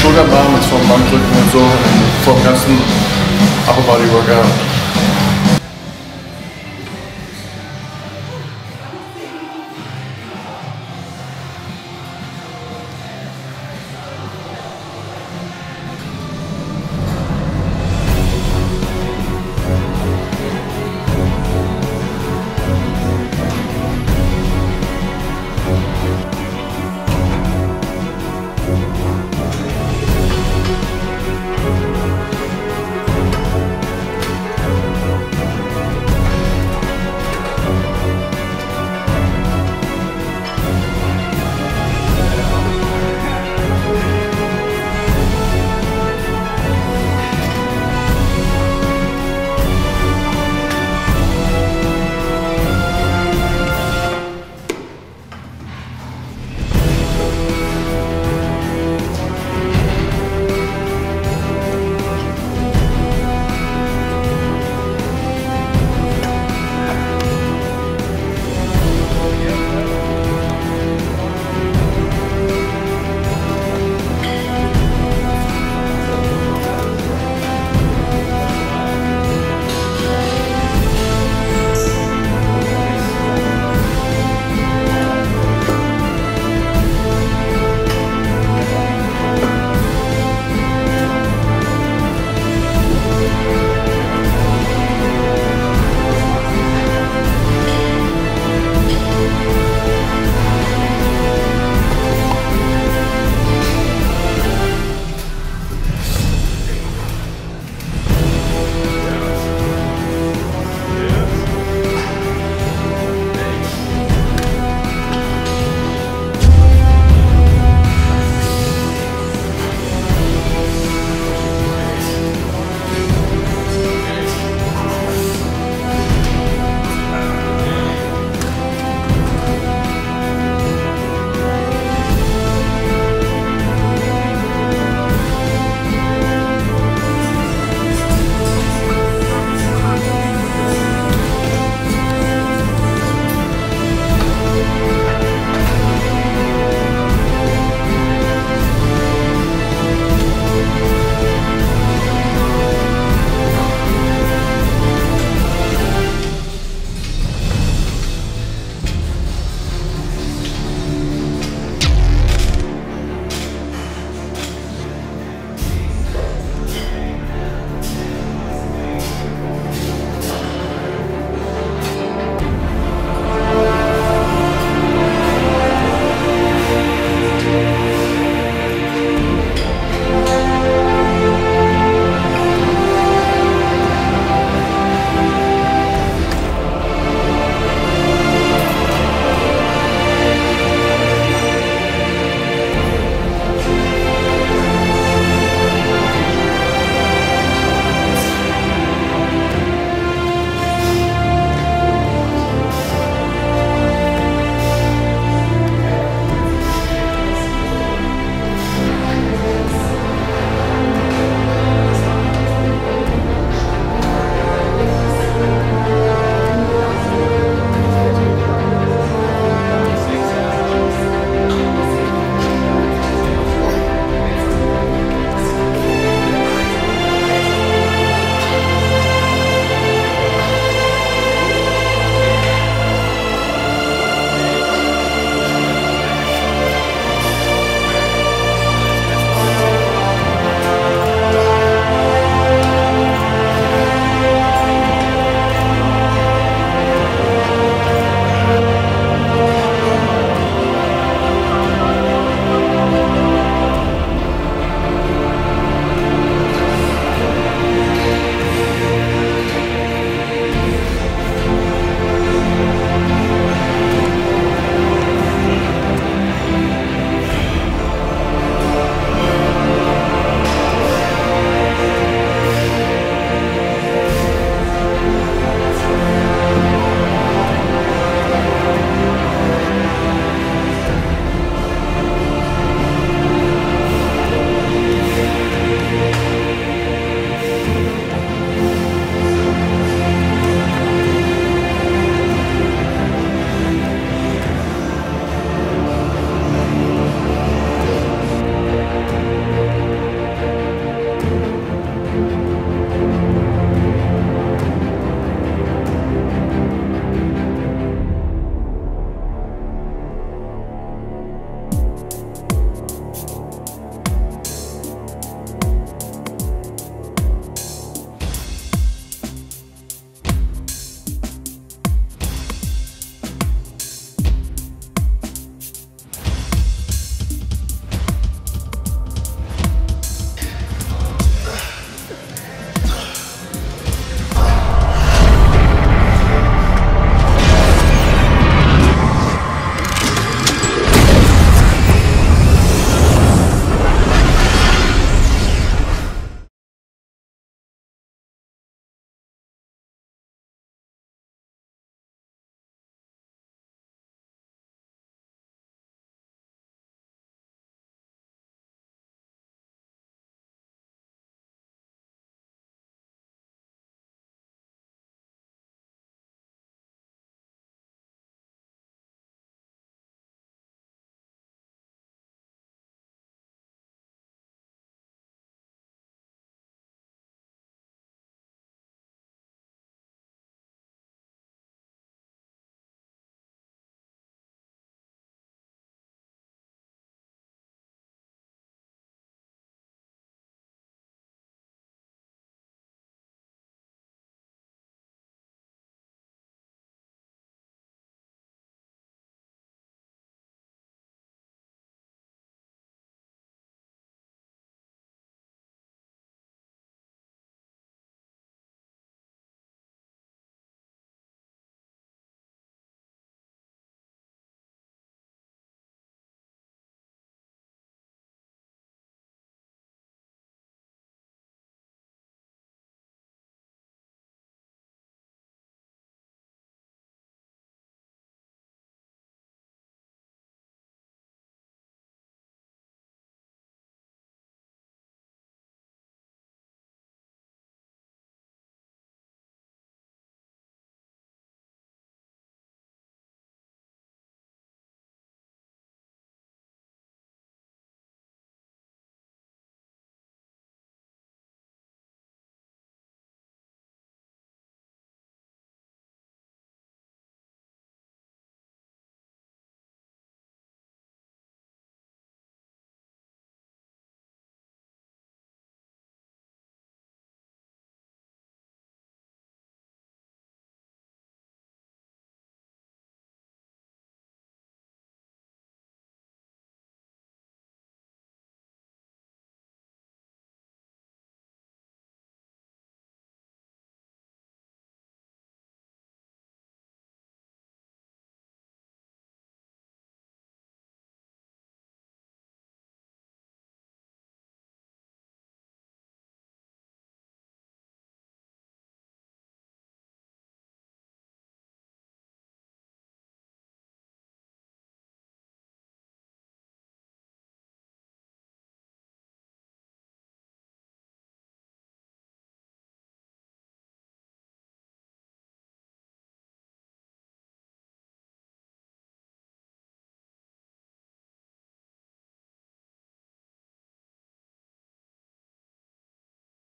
Schultern machen, jetzt vom Bankdrücken und so, und vom ganzen Upper Body Workout.